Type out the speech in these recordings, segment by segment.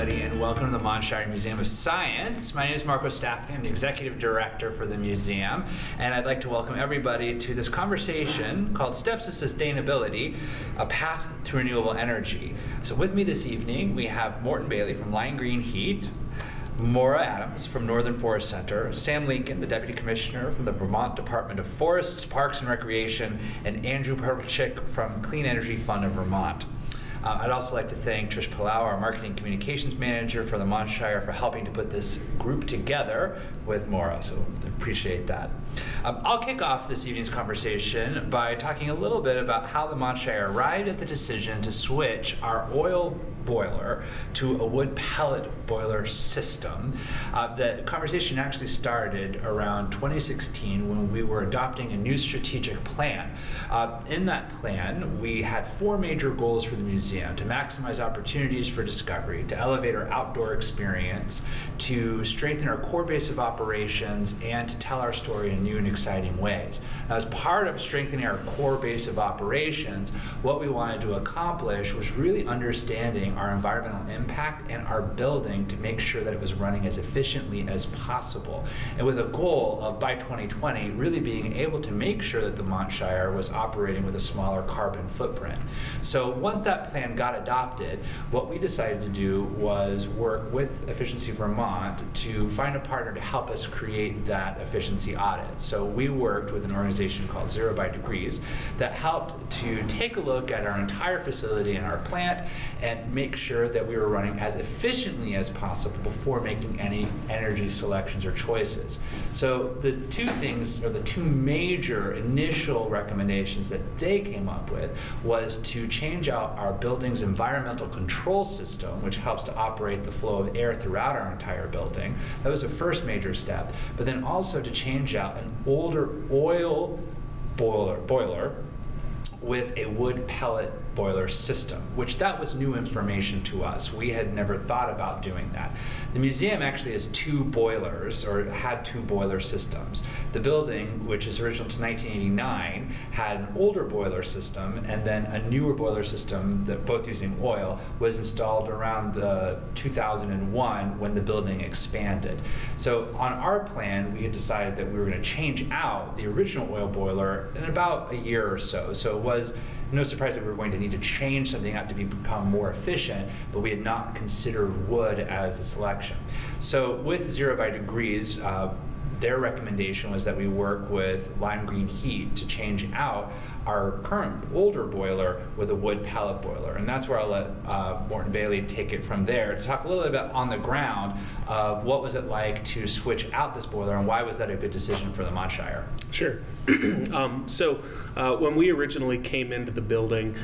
everybody, and welcome to the Montshire Museum of Science. My name is Marcos Stafne. I'm the Executive Director for the museum, and I'd like to welcome everybody to this conversation called Steps to Sustainability, a Path to Renewable Energy. So with me this evening, we have Morton Bailey from Lion Green Heat, Maura Adams from Northern Forest Center, Sam Lincoln, the Deputy Commissioner from the Vermont Department of Forests, Parks, and Recreation, and Andrew Perlchick from Clean Energy Fund of Vermont. I'd also like to thank Trish Palau, our Marketing Communications Manager for the Montshire, for helping to put this group together with Maura, so appreciate that. I'll kick off this evening's conversation by talking a little bit about how the Montshire arrived at the decision to switch our oil boiler to a wood pellet boiler system. The conversation actually started around 2016 when we were adopting a new strategic plan. In that plan, we had four major goals for the museum: to maximize opportunities for discovery, to elevate our outdoor experience, to strengthen our core base of operations, and to tell our story in new and exciting ways. Now, as part of strengthening our core base of operations, what we wanted to accomplish was really understanding our environmental impact and our building to make sure that it was running as efficiently as possible, and with a goal of, by 2020, really being able to make sure that the Montshire was operating with a smaller carbon footprint. So once that plan got adopted, what we decided to do was work with Efficiency Vermont to find a partner to help us create that efficiency audit. So we worked with an organization called Zero by Degrees that helped to take a look at our entire facility and our plant and make sure that we were running as efficiently as possible before making any energy selections or choices. So the two things, or the two major initial recommendations that they came up with, was to change out our building's environmental control system, which helps to operate the flow of air throughout our entire building. That was the first major step. But then also to change out an older oil boiler with a wood pellet boiler system, which that was new information to us. We had never thought about doing that. The museum actually has two boilers, or had two boiler systems. The building, which is original to 1989, had an older boiler system, and then a newer boiler system, that both using oil, was installed around the 2001 when the building expanded. So on our plan, we had decided that we were going to change out the original oil boiler in about a year or so. So it was no surprise that we were going to need to change something out to become more efficient, but we had not considered wood as a selection. So with Zero by Degrees, their recommendation was that we work with Lion Green Heat to change out our current older boiler with a wood pellet boiler. And that's where I'll let Morton Bailey take it from there to talk a little bit about on the ground of what was it like to switch out this boiler and why was that a good decision for the Montshire? Sure. When we originally came into the building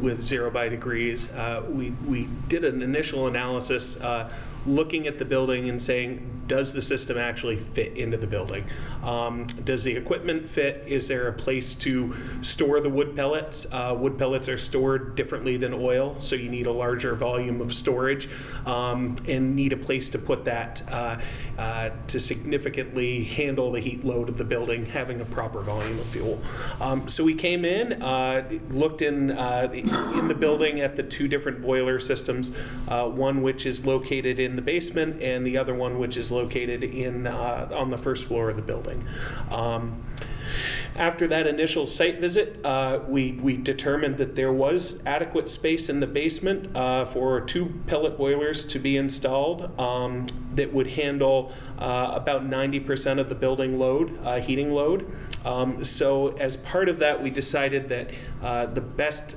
with Zero by Degrees, we did an initial analysis looking at the building and saying, does the system actually fit into the building? Does the equipment fit? Is there a place to store the wood pellets? Wood pellets are stored differently than oil, so you need a larger volume of storage and need a place to put that to significantly handle the heat load of the building, having a proper volume of fuel. So we came in, looked in the building at the two different boiler systems, one which is located in the basement and the other one which is located in on the first floor of the building. After that initial site visit, we determined that there was adequate space in the basement for two pellet boilers to be installed that would handle about 90% of the building load, heating load. So as part of that, we decided that the best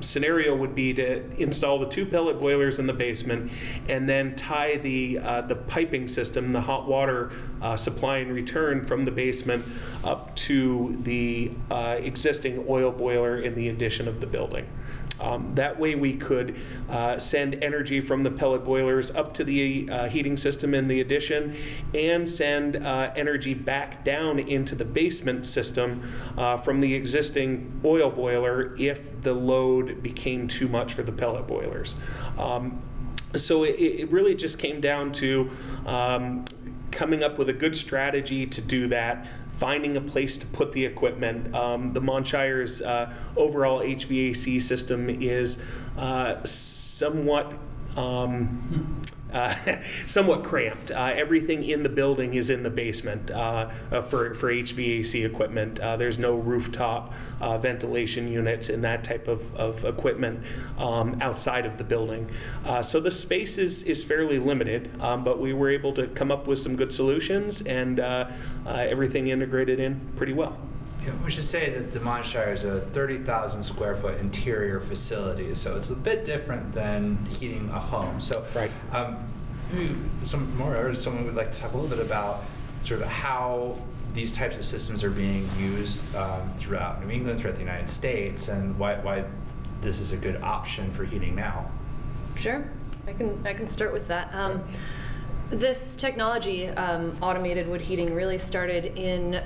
scenario would be to install the two pellet boilers in the basement and then tie the piping system, the hot water supply and return from the basement up to the existing oil boiler in the addition of the building. That way we could send energy from the pellet boilers up to the heating system in the addition and send energy back down into the basement system from the existing oil boiler if the load became too much for the pellet boilers. So it really just came down to coming up with a good strategy to do that, finding a place to put the equipment. The Montshire's overall HVAC system is somewhat somewhat cramped. Everything in the building is in the basement for HVAC equipment. There's no rooftop ventilation units and that type of equipment outside of the building. So the space is fairly limited, but we were able to come up with some good solutions, and everything integrated in pretty well. Yeah, we should say that the Montshire is a 30,000 square foot interior facility, so it's a bit different than heating a home. So, right. Someone would like to talk a little bit about sort of how these types of systems are being used throughout New England, throughout the United States, and why this is a good option for heating now. Sure, I can start with that. This technology, automated wood heating, really started in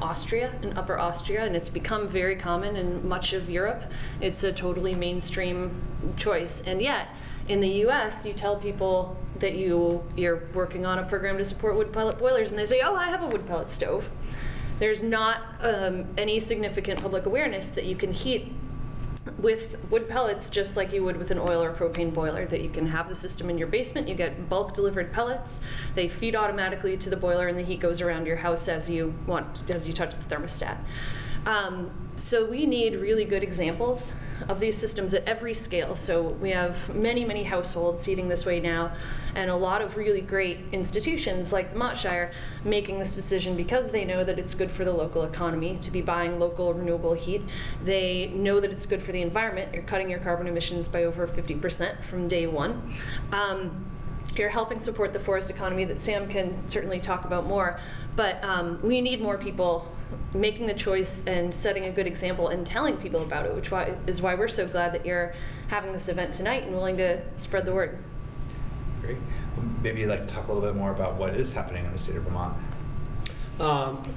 Austria, in Upper Austria, and it's become very common in much of Europe. It's a totally mainstream choice. And yet, in the US, you tell people that you're working on a program to support wood pellet boilers, and they say, oh, I have a wood pellet stove. There's not any significant public awareness that you can heat with wood pellets just like you would with an oil or propane boiler, that you can have the system in your basement, you get bulk delivered pellets, they feed automatically to the boiler, and the heat goes around your house as you touch the thermostat. So we need really good examples of these systems at every scale. So we have many, many households heating this way now, and a lot of really great institutions like the Montshire making this decision because they know that it's good for the local economy to be buying local renewable heat. They know that it's good for the environment. You're cutting your carbon emissions by over 50% from day one. You're helping support the forest economy that Sam can certainly talk about more, but we need more people making the choice and setting a good example and telling people about it, which is why we're so glad that you're having this event tonight and willing to spread the word. Great. Well, maybe you'd like to talk a little bit more about what is happening in the state of Vermont.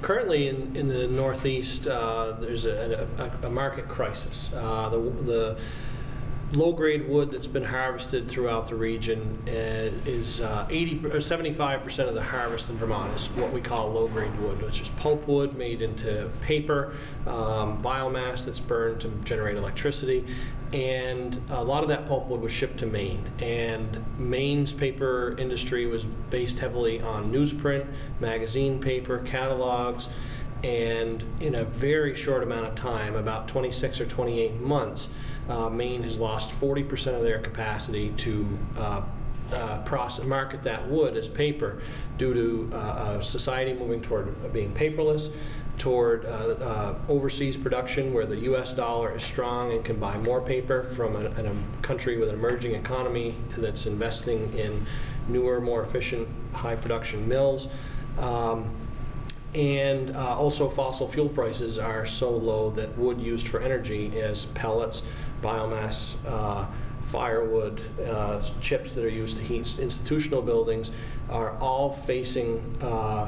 Currently in the Northeast, there's a market crisis. The low-grade wood that's been harvested throughout the region is 75% of the harvest in Vermont is what we call low-grade wood, which is pulpwood made into paper, biomass that's burned to generate electricity, and a lot of that pulpwood was shipped to Maine. And Maine's paper industry was based heavily on newsprint, magazine paper, catalogs, and in a very short amount of time, about 26 or 28 months, Maine has lost 40% of their capacity to market that wood as paper due to society moving toward being paperless, toward overseas production where the US dollar is strong and can buy more paper from a country with an emerging economy that's investing in newer, more efficient, high production mills. And also fossil fuel prices are so low that wood used for energy as pellets, biomass, firewood, chips that are used to heat institutional buildings are all facing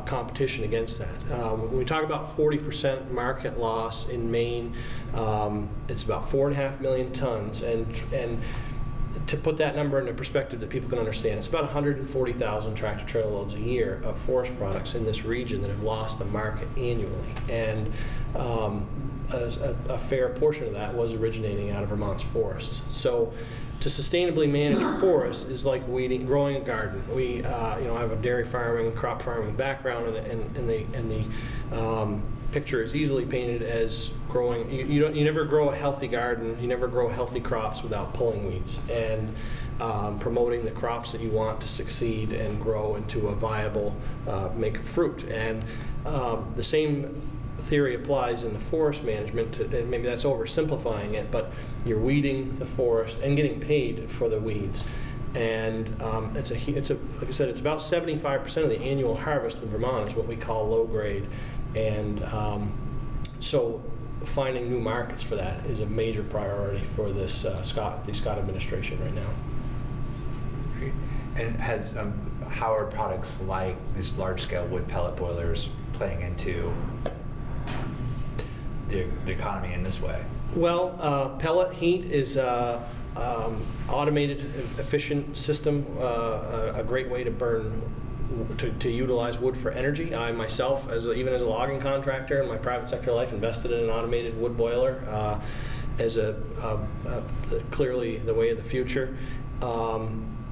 competition against that. When we talk about 40% market loss in Maine, it's about 4.5 million tons. And to put that number into perspective that people can understand, it's about 140,000 tractor trailer loads a year of forest products in this region that have lost the market annually. And a fair portion of that was originating out of Vermont's forests. So to sustainably manage forests is like weeding, growing a garden. We, I have a dairy farming, crop farming background, and the picture is easily painted as growing. You never grow a healthy garden, you never grow healthy crops without pulling weeds and promoting the crops that you want to succeed and grow into a viable make of fruit. And the same theory applies in the forest management. And maybe that's oversimplifying it, but you're weeding the forest and getting paid for the weeds. And like I said, it's about 75% of the annual harvest in Vermont is what we call low grade. And so finding new markets for that is a major priority for this the Scott administration right now. Great. And how are products like these large-scale wood pellet boilers playing into the economy in this way? Well, pellet heat is automated, efficient system, a great way to burn to utilize wood for energy. I myself, even as a logging contractor in my private sector life, invested in an automated wood boiler as clearly the way of the future.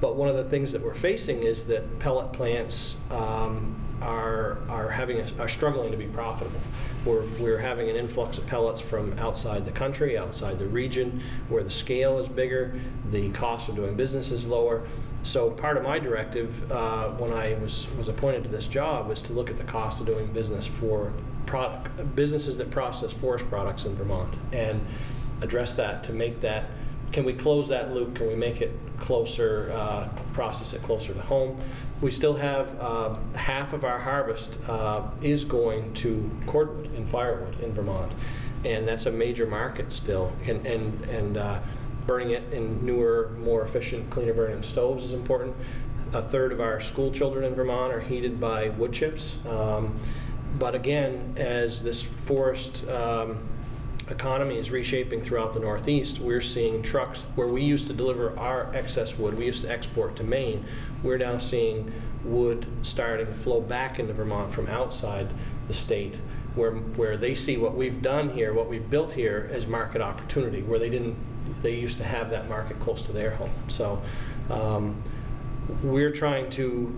But one of the things that we're facing is that pellet plants are struggling to be profitable. We're having an influx of pellets from outside the country, outside the region, where the scale is bigger, the cost of doing business is lower. So part of my directive when I was appointed to this job was to look at the cost of doing business for businesses that process forest products in Vermont and address that to make that. Can we close that loop? Can we make it closer, process it closer to home? We still have half of our harvest is going to cordwood and firewood in Vermont, and that's a major market still. And burning it in newer, more efficient, cleaner burning stoves is important. A third of our school children in Vermont are heated by wood chips. But again, as this forest economy is reshaping throughout the Northeast, we're seeing trucks where we used to deliver our excess wood, we used to export to Maine, we're now seeing wood starting to flow back into Vermont from outside the state, where they see what we've done here, what we've built here, as market opportunity, where they used to have that market close to their home. So we're trying to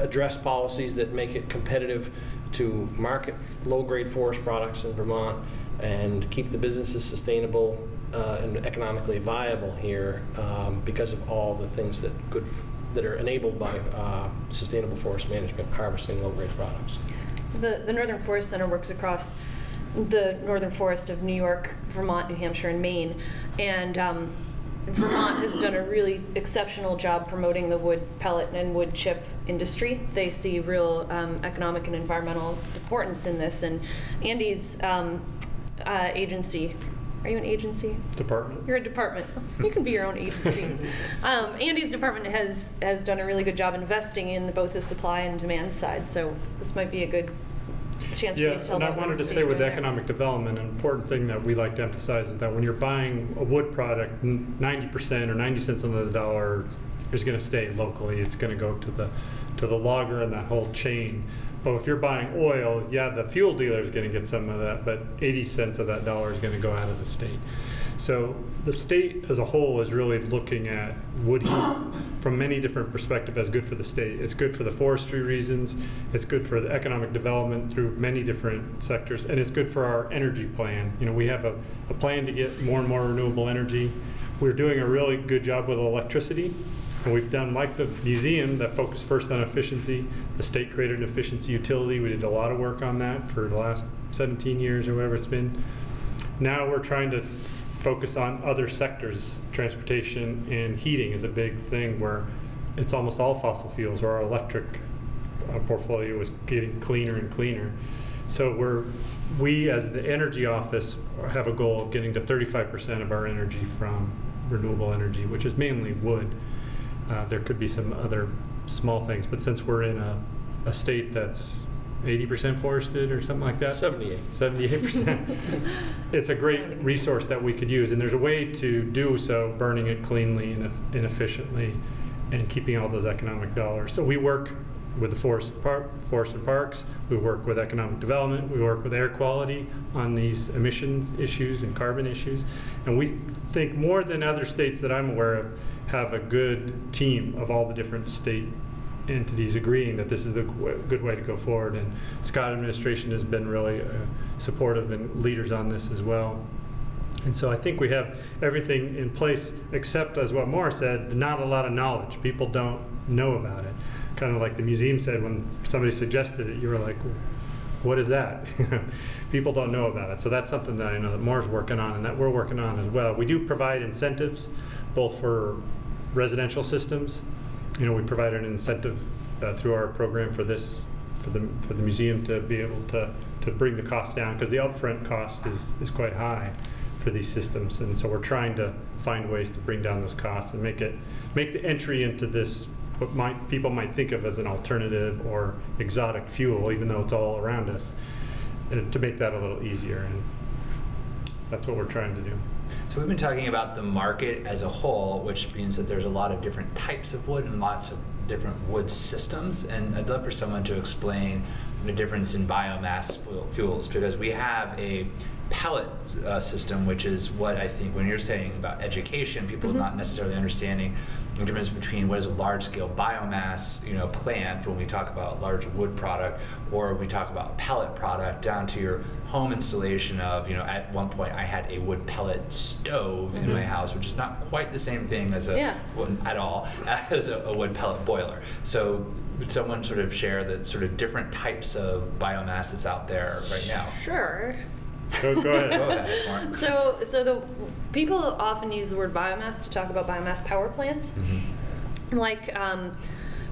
address policies that make it competitive to market low-grade forest products in Vermont and keep the businesses sustainable and economically viable here because of all the things that that are enabled by sustainable forest management, harvesting low-grade products. So the Northern Forest Center works across the northern forest of New York, Vermont, New Hampshire, and Maine. And Vermont has done a really exceptional job promoting the wood pellet and wood chip industry. They see real economic and environmental importance in this. And Andy's agency. Are you an agency? Department. You're a department. You can be your own agency. Andy's department has done a really good job investing in both the supply and demand side. So this might be a good chance for you to tell that. Yeah, and I wanted to say with economic development, an important thing that we like to emphasize is that when you're buying a wood product, 90% or 90 cents on the dollar is going to stay locally. It's going to go to the logger and that whole chain. But if you're buying oil, yeah, the fuel dealer is going to get some of that, but 80 cents of that dollar is going to go out of the state. So the state as a whole is really looking at wood heat from many different perspectives as good for the state. It's good for the forestry reasons, it's good for the economic development through many different sectors, and it's good for our energy plan. You know, we have a plan to get more and more renewable energy. We're doing a really good job with electricity. And we've done, like the museum that focused first on efficiency, the state created an efficiency utility. We did a lot of work on that for the last 17 years or whatever it's been. Now we're trying to focus on other sectors. Transportation and heating is a big thing where it's almost all fossil fuels, or our electric portfolio is getting cleaner and cleaner. So we as the energy office have a goal of getting to 35% of our energy from renewable energy, which is mainly wood. There could be some other small things, but since we're in a state that's 80% forested or something like that, 78%, it's a great resource that we could use, and there's a way to do so, burning it cleanly and efficiently and keeping all those economic dollars. So we work with the Forest and Parks, we work with economic development, we work with air quality on these emissions issues and carbon issues, and we think more than other states that I'm aware of have a good team of all the different state entities agreeing that this is the good way to go forward. And Scott administration has been really supportive and leaders on this as well. And so I think we have everything in place except, as what Maura said, not a lot of knowledge. People don't know about it. Kind of like the museum said, when somebody suggested it, you were like, what is that? People don't know about it. So that's something that I know that Maura's working on and that we're working on as well. We do provide incentives, both for residential systems. You know, we provide an incentive through our program for the museum to be able to bring the cost down, because the upfront cost is quite high for these systems. And so we're trying to find ways to bring down those costs and make the entry into this what people might think of as an alternative or exotic fuel, even though it's all around us, to make that a little easier. And that's what we're trying to do. So we've been talking about the market as a whole, which means that there's a lot of different types of wood and lots of different wood systems. And I'd love for someone to explain the difference in biomass fuels, because we have a pellet system, which is what I think when you're saying about education, people mm-hmm. are not necessarily understanding the difference between what is a large-scale biomass, you know, plant when we talk about large wood product, or we talk about pellet product, down to your home installation of, you know, at one point I had a wood pellet stove mm-hmm. in my house, which is not quite the same thing as a yeah. at all as a wood pellet boiler. So would someone sort of share the sort of different types of biomass that's out there right now? Sure. Go ahead. Go ahead, Mark. So the people often use the word biomass to talk about biomass power plants, mm-hmm. like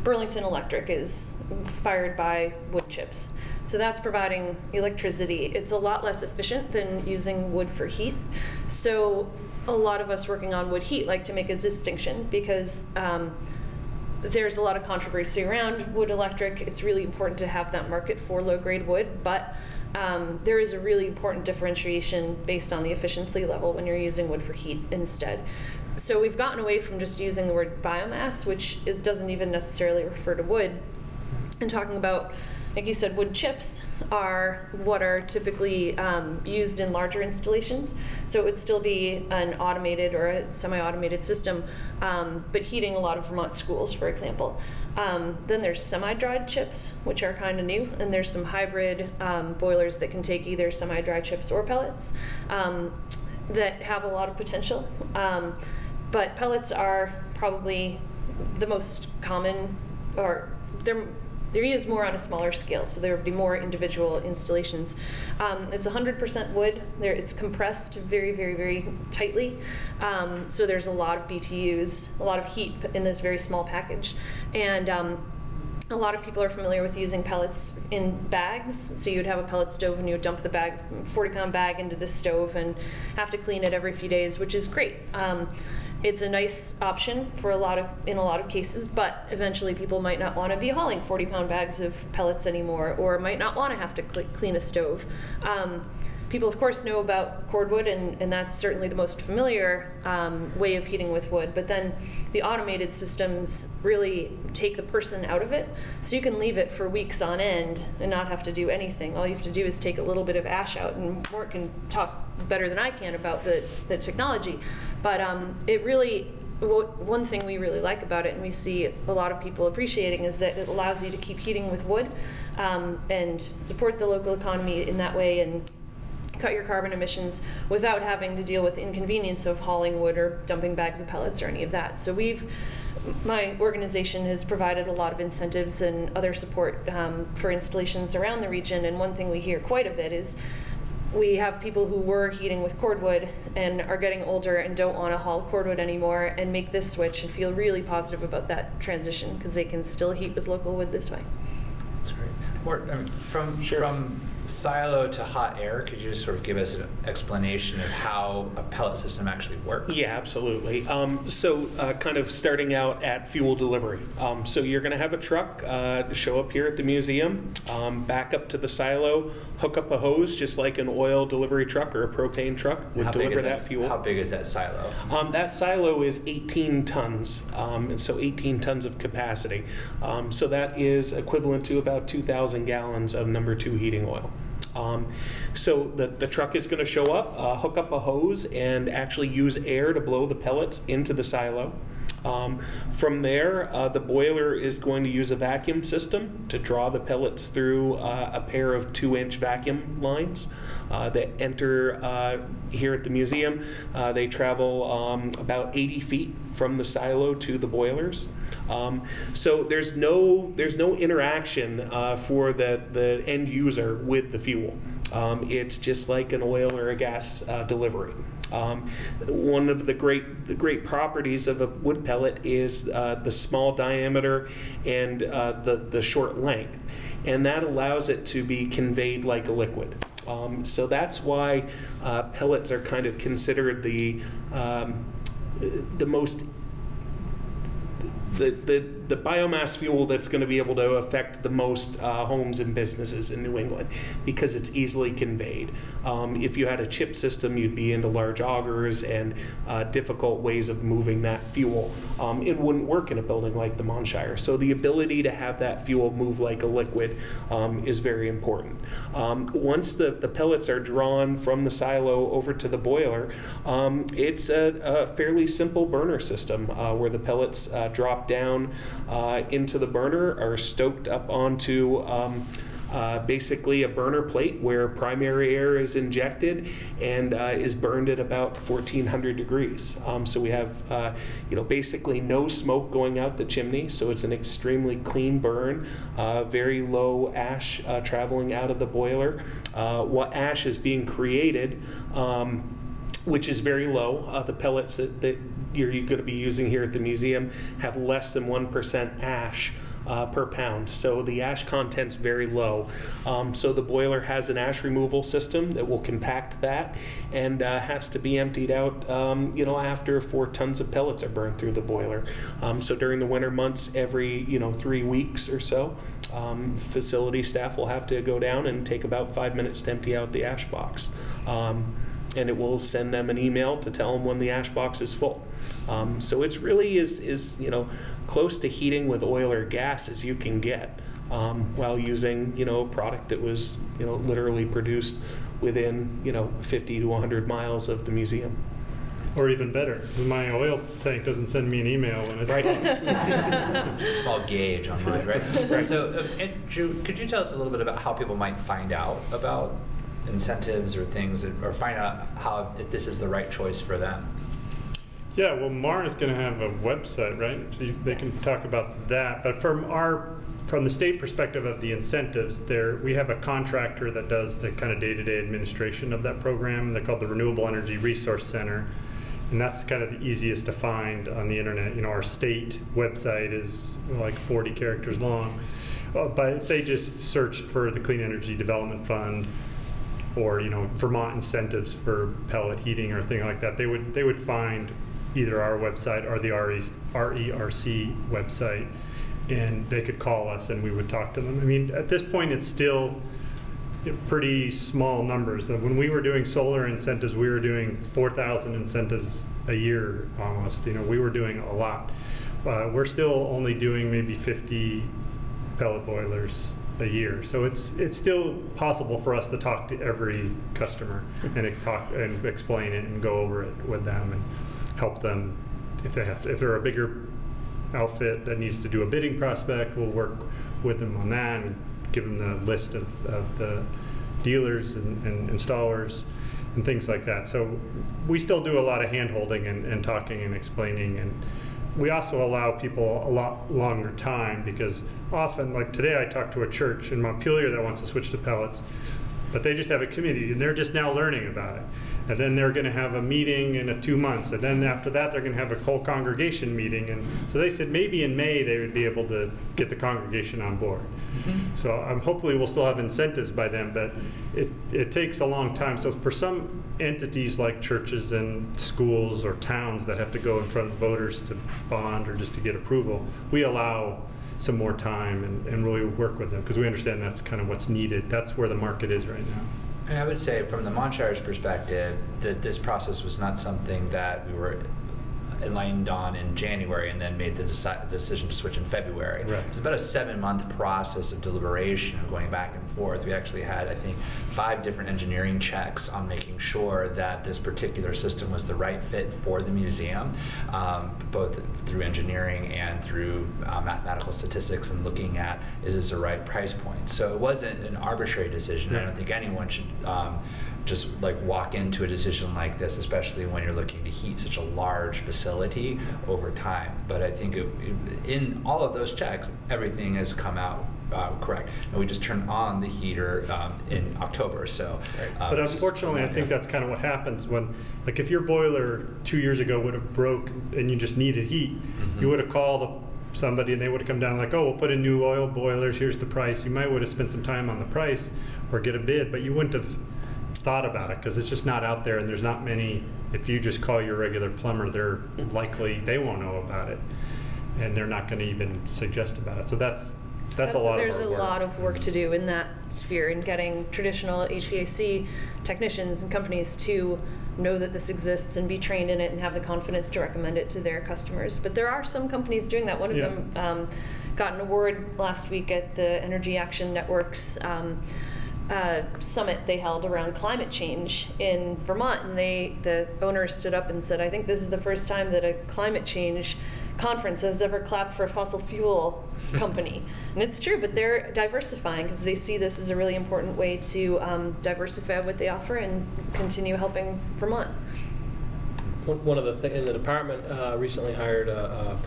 Burlington Electric is fired by wood chips. So that's providing electricity. It's a lot less efficient than using wood for heat. So a lot of us working on wood heat like to make a distinction because there's a lot of controversy around wood electric. It's really important to have that market for low-grade wood, but there is a really important differentiation based on the efficiency level when you're using wood for heat instead. So we've gotten away from just using the word biomass, which doesn't even necessarily refer to wood, and talking about, like you said, wood chips are what are typically used in larger installations. So it would still be an automated or a semi-automated system, but heating a lot of Vermont schools, for example. Then there's semi-dried chips, which are kind of new, and there's some hybrid boilers that can take either semi-dry chips or pellets that have a lot of potential. But pellets are probably the most common, or they're used more on a smaller scale, so there would be more individual installations. It's 100% wood. It's compressed very, very, very tightly. So there's a lot of BTUs, a lot of heat in this very small package. And a lot of people are familiar with using pellets in bags. So you'd have a pellet stove and you would dump the bag, 40-pound bag into the stove and have to clean it every few days, which is great. It's a nice option for in a lot of cases, but eventually people might not want to be hauling 40-pound bags of pellets anymore, or might not want to have to clean a stove. People, of course, know about cordwood, and that's certainly the most familiar way of heating with wood, but then the automated systems really take the person out of it. So you can leave it for weeks on end and not have to do anything. All you have to do is take a little bit of ash out, and Mort can talk better than I can about the technology. But it really, one thing we really like about it, and we see a lot of people appreciating, is that it allows you to keep heating with wood and support the local economy in that way, and cut your carbon emissions without having to deal with the inconvenience of hauling wood or dumping bags of pellets or any of that. So my organization has provided a lot of incentives and other support for installations around the region, and one thing we hear quite a bit is we have people who were heating with cordwood and are getting older and don't want to haul cordwood anymore and make this switch and feel really positive about that transition because they can still heat with local wood this way. That's great. Or, I mean, from silo to hot air, could you just sort of give us an explanation of how a pellet system actually works? Yeah, absolutely. Kind of starting out at fuel delivery. So you're going to have a truck show up here at the museum, back up to the silo, hook up a hose just like an oil delivery truck or a propane truck would deliver that fuel. How big is that silo? That silo is 18 tons, and so 18 tons of capacity. So that is equivalent to about 2,000 gallons of No. 2 heating oil. So the truck is going to show up, hook up a hose, and actually use air to blow the pellets into the silo. From there, the boiler is going to use a vacuum system to draw the pellets through a pair of 2-inch vacuum lines that enter here at the museum. They travel about 80 feet from the silo to the boilers. So there's no interaction for the end user with the fuel. It's just like an oil or a gas delivery. One of the great properties of a wood pellet is the small diameter and the short length, and that allows it to be conveyed like a liquid. So that's why pellets are kind of considered the most the the biomass fuel that's going to be able to affect the most homes and businesses in New England, because it's easily conveyed. If you had a chip system, you'd be into large augers and difficult ways of moving that fuel. It wouldn't work in a building like the Montshire. So the ability to have that fuel move like a liquid is very important. Once the pellets are drawn from the silo over to the boiler, it's a fairly simple burner system where the pellets drop down into the burner, are stoked up onto basically a burner plate where primary air is injected and is burned at about 1400 degrees. So we have basically no smoke going out the chimney, so it's an extremely clean burn, very low ash traveling out of the boiler. What ash is being created, which is very low, the pellets that you're going to be using here at the museum have less than 1% ash per pound, so the ash content's very low. So the boiler has an ash removal system that will compact that, and has to be emptied out after 4 tons of pellets are burned through the boiler. So during the winter months, every 3 weeks or so, facility staff will have to go down and take about 5 minutes to empty out the ash box. And it will send them an email to tell them when the ash box is full. So it's really is close to heating with oil or gas as you can get, while using a product that was literally produced within 50 to 100 miles of the museum. Or even better, my oil tank doesn't send me an email when it's right. There's a small gauge on mine, right? So, Andrew, could you tell us a little bit about how people might find out about incentives or things, or find out if this is the right choice for them? Yeah, well, Maura's going to have a website, right? So they can talk about that. But from the state perspective of the incentives, we have a contractor that does the kind of day-to-day administration of that program. They're called the Renewable Energy Resource Center, and that's kind of the easiest to find on the internet. Our state website is like 40 characters long, but if they just searched for the Clean Energy Development Fund, or Vermont incentives for pellet heating or thing like that, they would find either our website or the RERC website, and they could call us and we would talk to them. I mean, at this point it's still pretty small numbers. When we were doing solar incentives, we were doing 4,000 incentives a year almost. We were doing a lot. We're still only doing maybe 50 pellet boilers a year, so it's still possible for us to talk to every customer and talk and explain it and go over it with them and help them if they have to. If they're a bigger outfit that needs to do a bidding prospect, we'll work with them on that and give them the list of the dealers and installers and things like that. So we still do a lot of hand holding and talking and explaining, and we also allow people a lot longer time, because often, like today, I talked to a church in Montpelier that wants to switch to pellets, but they just have a committee and they're just now learning about it. And then they're going to have a meeting in 2 months, and then after that they're going to have a whole congregation meeting. And so they said maybe in May they would be able to get the congregation on board. Mm-hmm. So hopefully we'll still have incentives by then, but it takes a long time. So for some entities like churches and schools or towns that have to go in front of voters to bond or just to get approval, we allow some more time and really work with them, because we understand that's kind of what's needed. That's where the market is right now. And I would say from the Montshire's perspective that this process was not something that we were enlightened on in January and then made the decision to switch in February. Right. It's about a 7-month process of deliberation, going back and forth. We actually had, I think, 5 different engineering checks on making sure that this particular system was the right fit for the museum, both through engineering and through mathematical statistics, and looking at, is this the right price point? So it wasn't an arbitrary decision. Right. I don't think anyone should just like walk into a decision like this, especially when you're looking to heat such a large facility over time. But I think in all of those checks, everything has come out correct. And we just turned on the heater in October. So, but unfortunately, I think that's kind of what happens when, like, if your boiler 2 years ago would have broke and you just needed heat, mm-hmm. you would have called somebody and they would have come down like, oh, we'll put in new oil boilers, here's the price. You might would have spent some time on the price or get a bid, but you wouldn't have thought about it, because it's just not out there, and there's not many. If you just call your regular plumber, they won't know about it. and they're not going to even suggest about it. So that's a lot of work. There's a lot of work to do in that sphere in getting traditional HVAC technicians and companies to know that this exists and be trained in it and have the confidence to recommend it to their customers. But there are some companies doing that. One of them got an award last week at the Energy Action Networks summit they held around climate change in Vermont, and the owner stood up and said, "I think this is the first time that a climate change conference has ever clapped for a fossil fuel company." And it's true, but they're diversifying because they see this as a really important way to diversify what they offer and continue helping Vermont. One of the things in the department recently hired a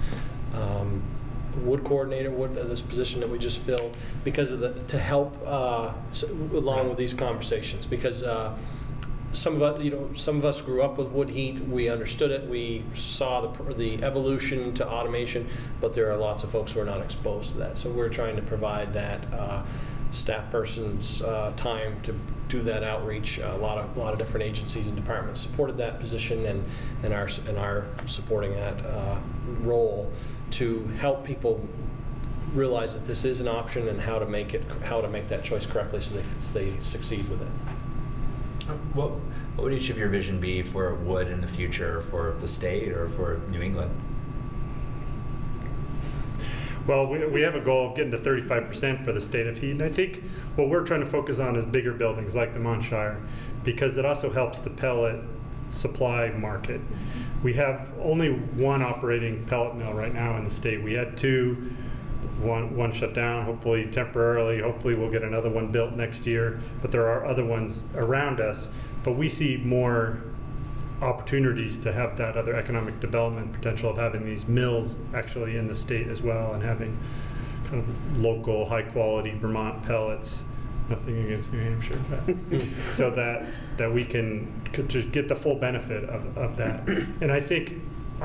wood coordinator, this position that we just filled, because of to help along with these conversations, because some of us, some of us grew up with wood heat. We understood it. We saw the evolution to automation, but there are lots of folks who are not exposed to that. So we're trying to provide that staff person's time to do that outreach. A lot of different agencies and departments supported that position, and our supporting that role to help people realize that this is an option and how to make that choice correctly so they succeed with it. What would each of your vision be for wood in the future, for the state or for New England? Well, we have a goal of getting to 35% for the state of heat, and I think what we're trying to focus on is bigger buildings like the Montshire, because it also helps the pellet supply market. We have only one operating pellet mill right now in the state. We had two. One shut down, hopefully temporarily. Hopefully we'll get another one built next year, but there are other ones around us. But we see more opportunities to have that other economic development potential of having these mills actually in the state as well, and having kind of local, high-quality Vermont pellets. Nothing against New Hampshire, but so that we can just get the full benefit of that. And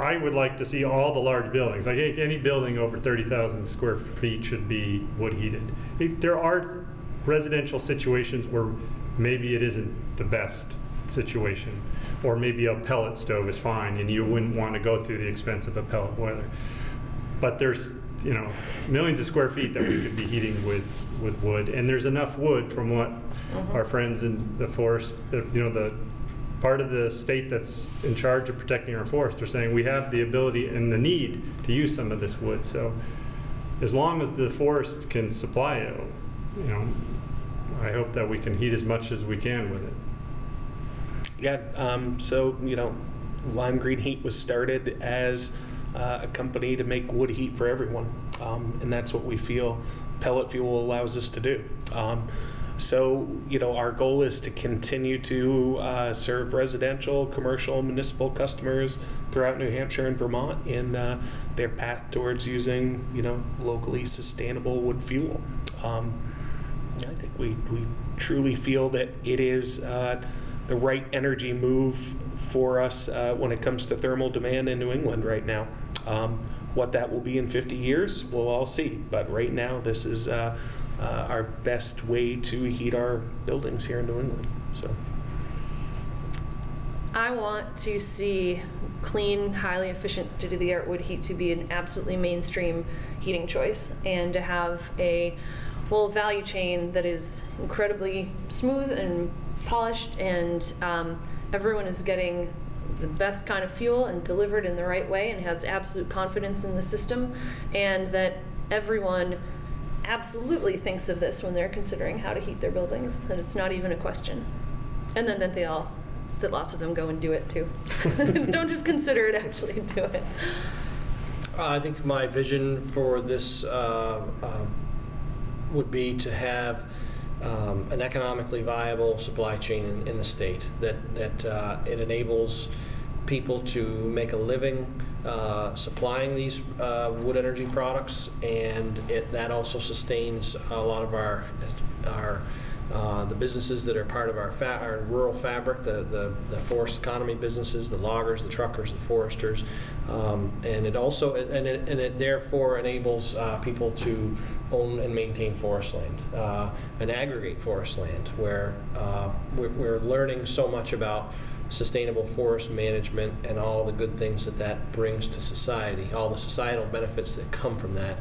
I would like to see all the large buildings. I think any building over 30,000 square feet should be wood heated. There are residential situations where maybe it isn't the best situation, or maybe a pellet stove is fine and you wouldn't want to go through the expense of a pellet boiler. But there's millions of square feet that we could be heating with wood, and there's enough wood from what our friends in the forest, the part of the state that's in charge of protecting our forests, are saying we have the ability and the need to use some of this wood. So as long as the forest can supply it, I hope that we can heat as much as we can with it. Yeah, Lion Green Heat was started as a company to make wood heat for everyone. And that's what we feel pellet fuel allows us to do. So, our goal is to continue to serve residential, commercial, municipal customers throughout New Hampshire and Vermont in their path towards using, locally sustainable wood fuel. I think we truly feel that it is the right energy move for us when it comes to thermal demand in New England right now. What that will be in 50 years, we'll all see. But right now, this is our best way to heat our buildings here in New England. So, I want to see clean, highly efficient, state-of-the-art wood heat to be an absolutely mainstream heating choice, and to have a whole value chain that is incredibly smooth and polished, and everyone is getting the best kind of fuel and delivered in the right way and has absolute confidence in the system, and that everyone absolutely thinks of this when they're considering how to heat their buildings, and it's not even a question. And then that lots of them go and do it too. Don't just consider it, actually do it. I think my vision for this would be to have an economically viable supply chain in the state that it enables people to make a living supplying these wood energy products, and that also sustains a lot of the businesses that are part of our rural fabric, the forest economy businesses, the loggers, the truckers, the foresters, and it also and it therefore enables people to own and maintain forest land and aggregate forest land, where we're learning so much about sustainable forest management and all the good things that that brings to society, all the societal benefits that come from that.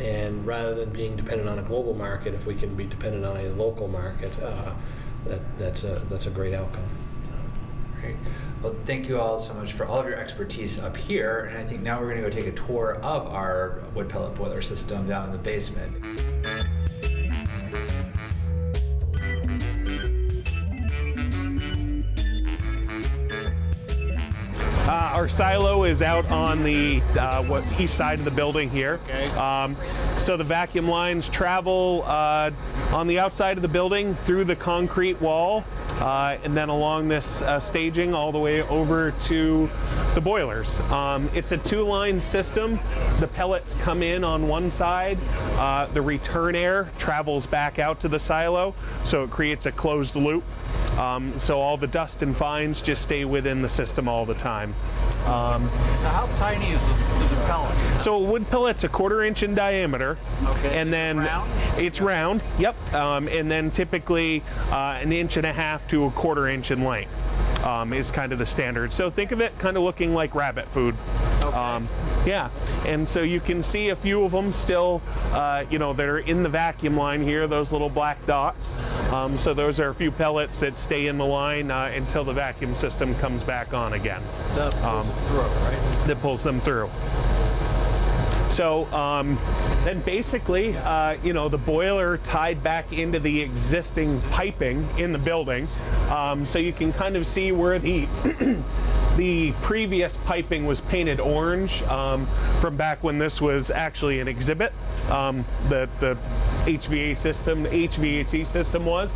And rather than being dependent on a global market, if we can be dependent on a local market, that's a great outcome. So. Great. Well, thank you all so much for all of your expertise up here. And I think now we're going to go take a tour of our wood pellet boiler system down in the basement. Our silo is out on the east side of the building here. Okay. So the vacuum lines travel on the outside of the building through the concrete wall and then along this staging all the way over to the boilers. It's a two-line system. The pellets come in on one side. The return air travels back out to the silo, so it creates a closed loop. So all the dust and fines just stay within the system all the time. Now how tiny is the pellet? So a wood pellet's a 1/4 inch in diameter. Okay. And then it's round. Yep. And then typically 1.5 inches to a 1/4 inch in length is kind of the standard. So think of it kind of looking like rabbit food. Okay. Yeah, and so you can see a few of them still, you know, that are in the vacuum line here, those little black dots. So those are a few pellets that stay in the line until the vacuum system comes back on again. That pulls them through, right? That pulls them through. So then basically, you know, the boiler tied back into the existing piping in the building. So you can kind of see where the the previous piping was painted orange from back when this was actually an exhibit. The HVAC system was.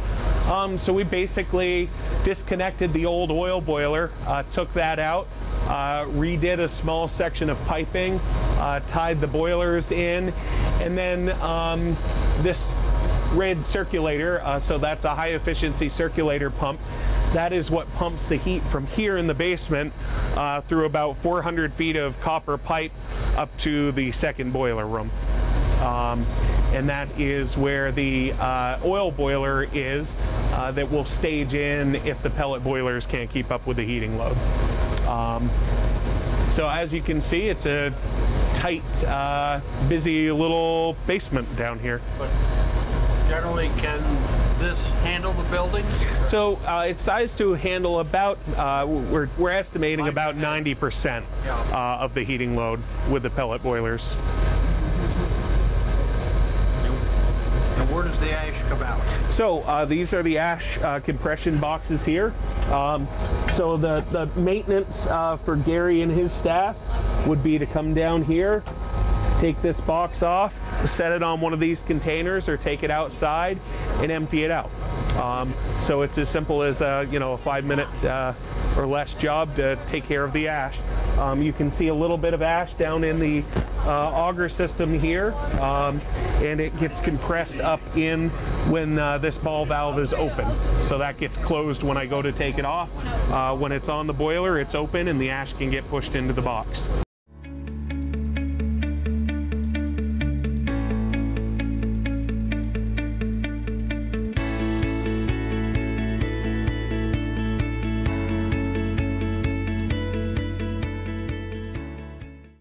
So we basically disconnected the old oil boiler, took that out, redid a small section of piping, tied the boilers in, and then this red circulator, so that's a high efficiency circulator pump. That is what pumps the heat from here in the basement through about 400 feet of copper pipe up to the second boiler room. And that is where the oil boiler is that will stage in if the pellet boilers can't keep up with the heating load. So as you can see, it's a tight, busy little basement down here. But generally, can this handle the building? So it's sized to handle about, we're estimating about 90% of the heating load with the pellet boilers. And where does the ash come out? So these are the ash compression boxes here. So the maintenance for Gary and his staff would be to come down here, take this box off, set it on one of these containers, or take it outside and empty it out. So it's as simple as you know, a 5-minute or less job to take care of the ash. You can see a little bit of ash down in the auger system here, and it gets compressed up in when this ball valve is open. So that gets closed when I go to take it off. When it's on the boiler, it's open and the ash can get pushed into the box.